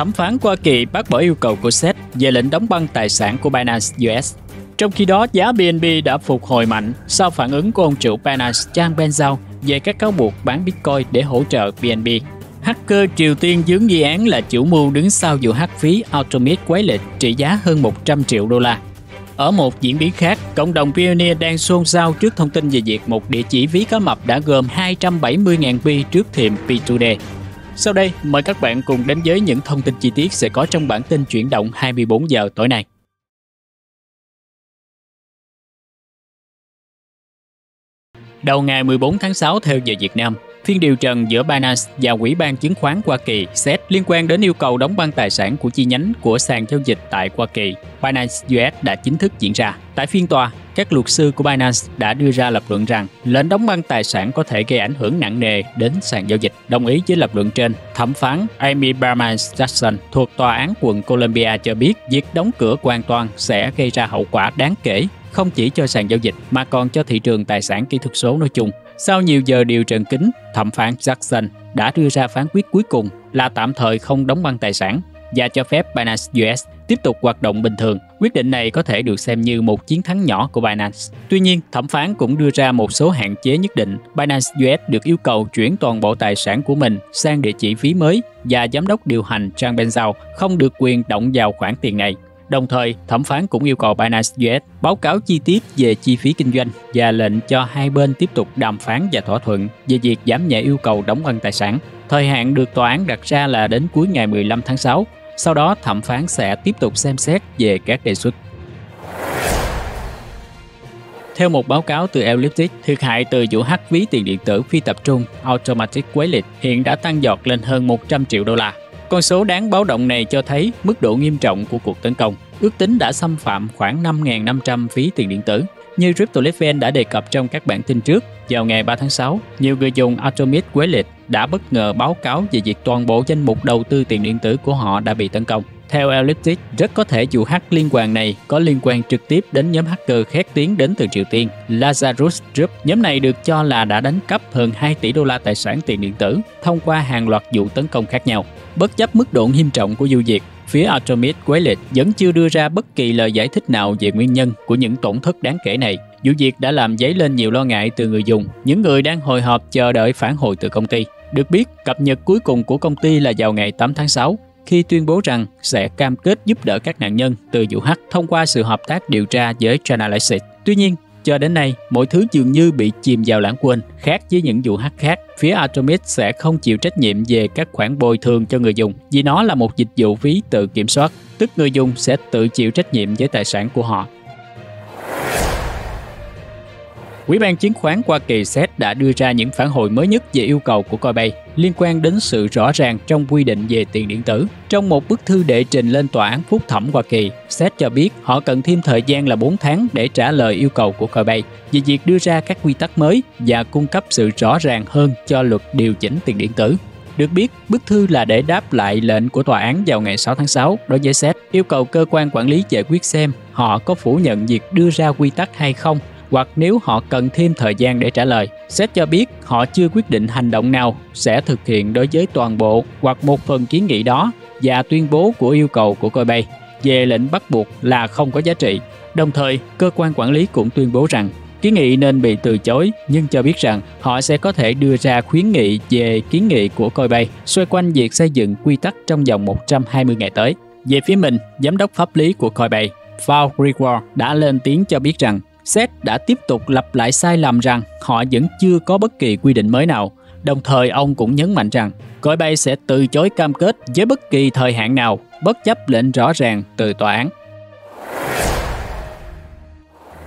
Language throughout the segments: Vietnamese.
thẩm phán Hoa Kỳ bác bỏ yêu cầu của SEC về lệnh đóng băng tài sản của Binance US. Trong khi đó, giá BNB đã phục hồi mạnh sau phản ứng của ông chủ Binance Changpeng Zhao về các cáo buộc bán Bitcoin để hỗ trợ BNB. Hacker Triều Tiên dướng nghi án là chủ mưu đứng sau vụ hack phí Atomic Wallet trị giá hơn 100 triệu đô la. Ở một diễn biến khác, cộng đồng Pioneer đang xôn xao trước thông tin về việc một địa chỉ ví cá mập đã gồm 270.000 pi trước thềm Pi2Day. Sau đây, mời các bạn cùng đến với những thông tin chi tiết sẽ có trong bản tin chuyển động 24 giờ tối nay. Đầu ngày 14 tháng 6 theo giờ Việt Nam, phiên điều trần giữa Binance và Ủy ban Chứng khoán Hoa Kỳ SEC liên quan đến yêu cầu đóng băng tài sản của chi nhánh của sàn giao dịch tại Hoa Kỳ, Binance US đã chính thức diễn ra. Tại phiên tòa, các luật sư của Binance đã đưa ra lập luận rằng lệnh đóng băng tài sản có thể gây ảnh hưởng nặng nề đến sàn giao dịch. Đồng ý với lập luận trên, thẩm phán Amy Berman Jackson thuộc Tòa án quận Columbia cho biết việc đóng cửa hoàn toàn sẽ gây ra hậu quả đáng kể, không chỉ cho sàn giao dịch mà còn cho thị trường tài sản kỹ thuật số nói chung. Sau nhiều giờ điều trần kín, thẩm phán Jackson đã đưa ra phán quyết cuối cùng là tạm thời không đóng băng tài sản và cho phép Binance US tiếp tục hoạt động bình thường. Quyết định này có thể được xem như một chiến thắng nhỏ của Binance. Tuy nhiên, thẩm phán cũng đưa ra một số hạn chế nhất định. Binance US được yêu cầu chuyển toàn bộ tài sản của mình sang địa chỉ ví mới và giám đốc điều hành Changpeng Zhao không được quyền động vào khoản tiền này. Đồng thời, thẩm phán cũng yêu cầu Binance US báo cáo chi tiết về chi phí kinh doanh và lệnh cho hai bên tiếp tục đàm phán và thỏa thuận về việc giảm nhẹ yêu cầu đóng băng tài sản. Thời hạn được tòa án đặt ra là đến cuối ngày 15 tháng 6. Sau đó, thẩm phán sẽ tiếp tục xem xét về các đề xuất. Theo một báo cáo từ Elliptic, thiệt hại từ vụ hack ví tiền điện tử phi tập trung Automatic Wallet hiện đã tăng vọt lên hơn 100 triệu đô la. Con số đáng báo động này cho thấy mức độ nghiêm trọng của cuộc tấn công, ước tính đã xâm phạm khoảng 5.500 ví tiền điện tử. Như CryptoLeakVn đã đề cập trong các bản tin trước, vào ngày 3 tháng 6, nhiều người dùng Atomic Wallet đã bất ngờ báo cáo về việc toàn bộ danh mục đầu tư tiền điện tử của họ đã bị tấn công. Theo Elliptic, rất có thể vụ hack liên quan này có liên quan trực tiếp đến nhóm hacker khét tiếng đến từ Triều Tiên, Lazarus Group. Nhóm này được cho là đã đánh cắp hơn 2 tỷ đô la tài sản tiền điện tử thông qua hàng loạt vụ tấn công khác nhau. Bất chấp mức độ nghiêm trọng của vụ việc, phía Atomic Wallet vẫn chưa đưa ra bất kỳ lời giải thích nào về nguyên nhân của những tổn thất đáng kể này. Vụ việc đã làm dấy lên nhiều lo ngại từ người dùng, những người đang hồi hộp chờ đợi phản hồi từ công ty. Được biết, cập nhật cuối cùng của công ty là vào ngày 8 tháng 6, khi tuyên bố rằng sẽ cam kết giúp đỡ các nạn nhân từ vụ hack thông qua sự hợp tác điều tra với Chainalysis. Tuy nhiên, cho đến nay, mọi thứ dường như bị chìm vào lãng quên. Khác với những vụ hack khác, phía Atomic sẽ không chịu trách nhiệm về các khoản bồi thường cho người dùng vì nó là một dịch vụ phí tự kiểm soát, tức người dùng sẽ tự chịu trách nhiệm với tài sản của họ. Ủy ban Chứng khoán Hoa Kỳ SEC đã đưa ra những phản hồi mới nhất về yêu cầu của Coinbase liên quan đến sự rõ ràng trong quy định về tiền điện tử. Trong một bức thư đệ trình lên Tòa án Phúc thẩm Hoa Kỳ, SEC cho biết họ cần thêm thời gian là 4 tháng để trả lời yêu cầu của Coinbase về việc đưa ra các quy tắc mới và cung cấp sự rõ ràng hơn cho luật điều chỉnh tiền điện tử. Được biết, bức thư là để đáp lại lệnh của tòa án vào ngày 6 tháng 6 đối với SEC, yêu cầu cơ quan quản lý giải quyết xem họ có phủ nhận việc đưa ra quy tắc hay không, hoặc nếu họ cần thêm thời gian để trả lời. SEC cho biết họ chưa quyết định hành động nào sẽ thực hiện đối với toàn bộ hoặc một phần kiến nghị đó và tuyên bố của yêu cầu của Coinbase về lệnh bắt buộc là không có giá trị. Đồng thời, cơ quan quản lý cũng tuyên bố rằng kiến nghị nên bị từ chối, nhưng cho biết rằng họ sẽ có thể đưa ra khuyến nghị về kiến nghị của Coinbase xoay quanh việc xây dựng quy tắc trong vòng 120 ngày tới. Về phía mình, giám đốc pháp lý của Coinbase, Val Reward đã lên tiếng cho biết rằng SEC đã tiếp tục lặp lại sai lầm rằng họ vẫn chưa có bất kỳ quy định mới nào. Đồng thời, ông cũng nhấn mạnh rằng Coinbase sẽ từ chối cam kết với bất kỳ thời hạn nào, bất chấp lệnh rõ ràng từ tòa án.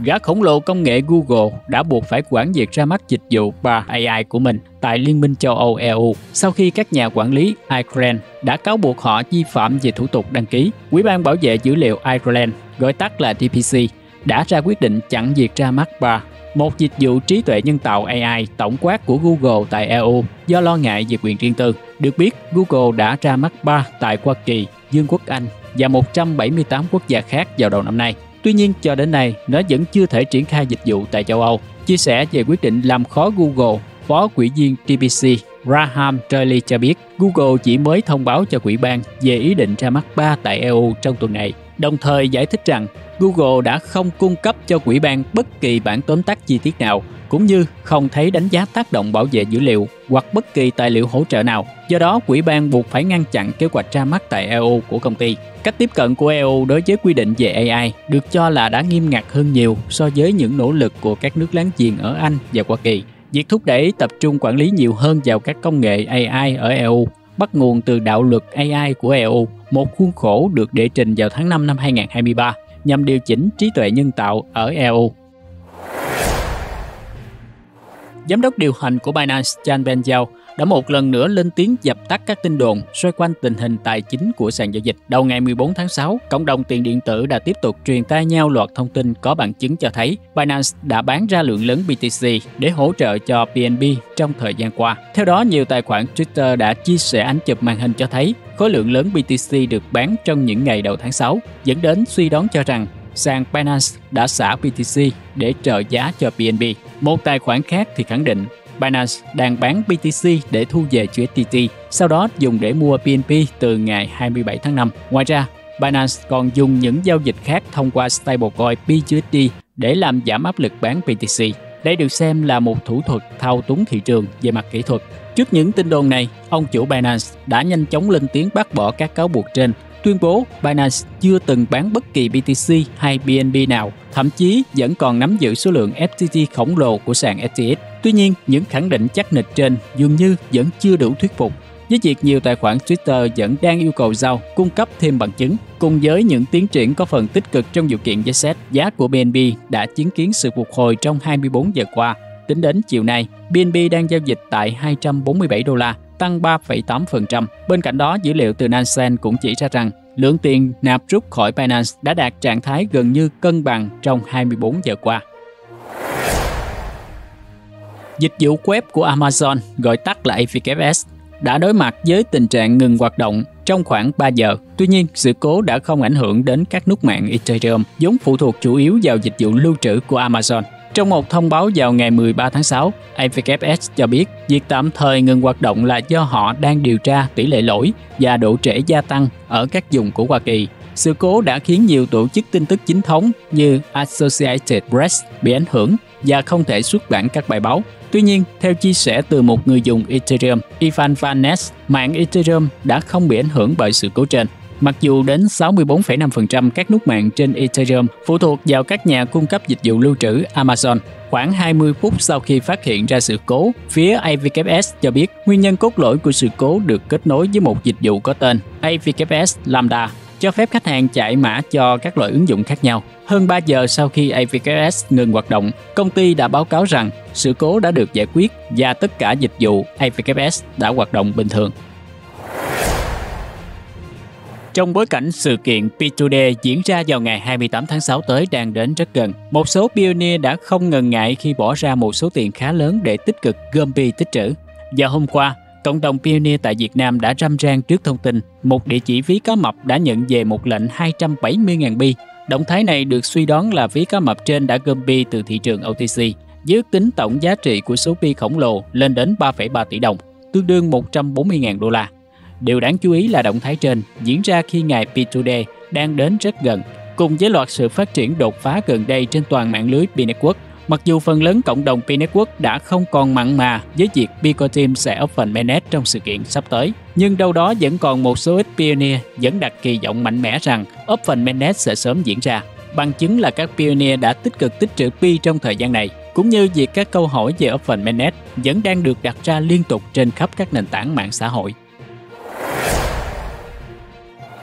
Gã khổng lồ công nghệ Google đã buộc phải quản việc ra mắt dịch vụ Bard AI của mình tại Liên minh châu Âu EU sau khi các nhà quản lý Ireland đã cáo buộc họ vi phạm về thủ tục đăng ký. Ủy ban bảo vệ dữ liệu Ireland, gọi tắt là DPC, đã ra quyết định chặn việc ra mắt Bard, một dịch vụ trí tuệ nhân tạo AI tổng quát của Google tại EU do lo ngại về quyền riêng tư. Được biết, Google đã ra mắt Bard tại Hoa Kỳ, Vương quốc Anh và 178 quốc gia khác vào đầu năm nay. Tuy nhiên, cho đến nay, nó vẫn chưa thể triển khai dịch vụ tại châu Âu. Chia sẻ về quyết định làm khó Google, Phó Ủy viên DPC Raham Trely cho biết Google chỉ mới thông báo cho quỹ ban về ý định ra mắt 3 tại EU trong tuần này, đồng thời giải thích rằng Google đã không cung cấp cho quỹ ban bất kỳ bản tóm tắt chi tiết nào, cũng như không thấy đánh giá tác động bảo vệ dữ liệu hoặc bất kỳ tài liệu hỗ trợ nào. Do đó, quỹ ban buộc phải ngăn chặn kế hoạch ra mắt tại EU của công ty. Cách tiếp cận của EU đối với quy định về AI được cho là đã nghiêm ngặt hơn nhiều so với những nỗ lực của các nước láng giềng ở Anh và Hoa Kỳ. Việc thúc đẩy tập trung quản lý nhiều hơn vào các công nghệ AI ở EU bắt nguồn từ đạo luật AI của EU, một khuôn khổ được đệ trình vào tháng 5 năm 2023 nhằm điều chỉnh trí tuệ nhân tạo ở EU. Giám đốc điều hành của Binance Changpeng Zhao đã một lần nữa lên tiếng dập tắt các tin đồn xoay quanh tình hình tài chính của sàn giao dịch. Đầu ngày 14 tháng 6, cộng đồng tiền điện tử đã tiếp tục truyền tai nhau loạt thông tin có bằng chứng cho thấy Binance đã bán ra lượng lớn BTC để hỗ trợ cho BNB trong thời gian qua. Theo đó, nhiều tài khoản Twitter đã chia sẻ ảnh chụp màn hình cho thấy khối lượng lớn BTC được bán trong những ngày đầu tháng 6, dẫn đến suy đoán cho rằng sàn Binance đã xả BTC để trợ giá cho BNB. Một tài khoản khác thì khẳng định Binance đang bán BTC để thu về USDT, sau đó dùng để mua BNB từ ngày 27 tháng 5. Ngoài ra, Binance còn dùng những giao dịch khác thông qua stablecoin Pi2Day để làm giảm áp lực bán BTC. Đây được xem là một thủ thuật thao túng thị trường về mặt kỹ thuật. Trước những tin đồn này, ông chủ Binance đã nhanh chóng lên tiếng bác bỏ các cáo buộc trên, tuyên bố Binance chưa từng bán bất kỳ BTC hay BNB nào, thậm chí vẫn còn nắm giữ số lượng FTT khổng lồ của sàn FTX. Tuy nhiên, những khẳng định chắc nịch trên dường như vẫn chưa đủ thuyết phục, với việc nhiều tài khoản Twitter vẫn đang yêu cầu Zhao cung cấp thêm bằng chứng. Cùng với những tiến triển có phần tích cực trong vụ kiện với SEC, giá của BNB đã chứng kiến sự phục hồi trong 24 giờ qua. Tính đến chiều nay, BNB đang giao dịch tại 247 đô la, tăng 3,8%. Bên cạnh đó, dữ liệu từ Nansen cũng chỉ ra rằng lượng tiền nạp rút khỏi Binance đã đạt trạng thái gần như cân bằng trong 24 giờ qua. Dịch vụ web của Amazon, gọi tắt là AWS, đã đối mặt với tình trạng ngừng hoạt động trong khoảng 3 giờ. Tuy nhiên, sự cố đã không ảnh hưởng đến các nút mạng Ethereum, vốn phụ thuộc chủ yếu vào dịch vụ lưu trữ của Amazon. Trong một thông báo vào ngày 13 tháng 6, AWS cho biết việc tạm thời ngừng hoạt động là do họ đang điều tra tỷ lệ lỗi và độ trễ gia tăng ở các vùng của Hoa Kỳ. Sự cố đã khiến nhiều tổ chức tin tức chính thống như Associated Press bị ảnh hưởng và không thể xuất bản các bài báo. Tuy nhiên, theo chia sẻ từ một người dùng Ethereum, Ivan Vanes, mạng Ethereum đã không bị ảnh hưởng bởi sự cố trên. Mặc dù đến 64,5% các nút mạng trên Ethereum phụ thuộc vào các nhà cung cấp dịch vụ lưu trữ Amazon, khoảng 20 phút sau khi phát hiện ra sự cố, phía AWS cho biết nguyên nhân cốt lõi của sự cố được kết nối với một dịch vụ có tên AWS Lambda, cho phép khách hàng chạy mã cho các loại ứng dụng khác nhau. Hơn 3 giờ sau khi AWS ngừng hoạt động, công ty đã báo cáo rằng sự cố đã được giải quyết và tất cả dịch vụ AWS đã hoạt động bình thường. Trong bối cảnh sự kiện Pi2Day diễn ra vào ngày 28 tháng 6 tới đang đến rất gần, một số pioneer đã không ngần ngại khi bỏ ra một số tiền khá lớn để tích cực gom Pi tích trữ. Vào hôm qua, cộng đồng pioneer tại Việt Nam đã râm ran trước thông tin một địa chỉ ví cá mập đã nhận về một lệnh 270.000 Pi. Động thái này được suy đoán là ví cá mập trên đã gom Pi từ thị trường OTC, với tính tổng giá trị của số Pi khổng lồ lên đến 3,3 tỷ đồng, tương đương 140.000 đô la. Điều đáng chú ý là động thái trên diễn ra khi ngày Pi2Day đang đến rất gần, cùng với loạt sự phát triển đột phá gần đây trên toàn mạng lưới PiNetwork. Mặc dù phần lớn cộng đồng PiNetwork đã không còn mặn mà với việc Pico Team sẽ open mainnet trong sự kiện sắp tới, nhưng đâu đó vẫn còn một số ít pioneer vẫn đặt kỳ vọng mạnh mẽ rằng open mainnet sẽ sớm diễn ra. Bằng chứng là các pioneer đã tích cực tích trữ Pi trong thời gian này, cũng như việc các câu hỏi về open mainnet vẫn đang được đặt ra liên tục trên khắp các nền tảng mạng xã hội.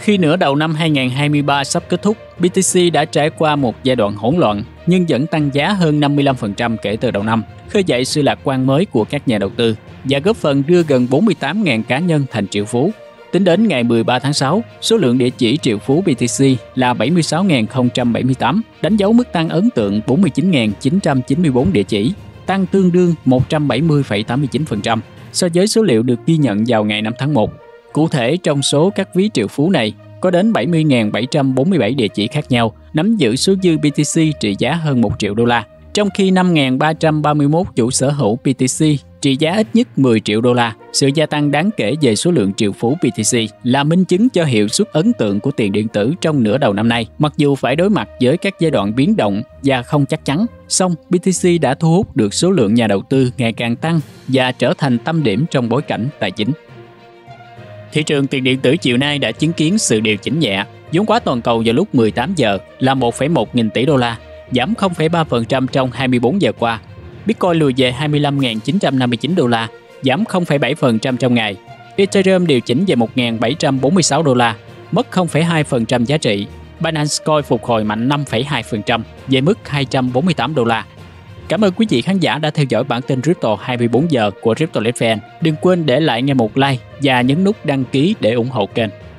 Khi nửa đầu năm 2023 sắp kết thúc, BTC đã trải qua một giai đoạn hỗn loạn nhưng vẫn tăng giá hơn 55% kể từ đầu năm, khơi dậy sự lạc quan mới của các nhà đầu tư và góp phần đưa gần 48.000 cá nhân thành triệu phú. Tính đến ngày 13 tháng 6, số lượng địa chỉ triệu phú BTC là 76.078, đánh dấu mức tăng ấn tượng 49.994 địa chỉ, tăng tương đương 170,89% so với số liệu được ghi nhận vào ngày 5 tháng 1. Cụ thể, trong số các ví triệu phú này, có đến 70.747 địa chỉ khác nhau nắm giữ số dư BTC trị giá hơn 1 triệu đô la, trong khi 5.331 chủ sở hữu BTC trị giá ít nhất 10 triệu đô la. Sự gia tăng đáng kể về số lượng triệu phú BTC là minh chứng cho hiệu suất ấn tượng của tiền điện tử trong nửa đầu năm nay. Mặc dù phải đối mặt với các giai đoạn biến động và không chắc chắn, song BTC đã thu hút được số lượng nhà đầu tư ngày càng tăng và trở thành tâm điểm trong bối cảnh tài chính. Thị trường tiền điện tử chiều nay đã chứng kiến sự điều chỉnh nhẹ. Vốn hóa toàn cầu vào lúc 18 giờ là 1,1 nghìn tỷ đô la, giảm 0,3% trong 24 giờ qua. Bitcoin lùi về 25.959 đô la, giảm 0,7% trong ngày. Ethereum điều chỉnh về 1.746 đô la, mất 0,2% giá trị. Binance Coin phục hồi mạnh 5,2% về mức 248 đô la. Cảm ơn quý vị khán giả đã theo dõi bản tin Crypto 24 giờ của CryptoLeakVn. Đừng quên để lại ngay một like và nhấn nút đăng ký để ủng hộ kênh.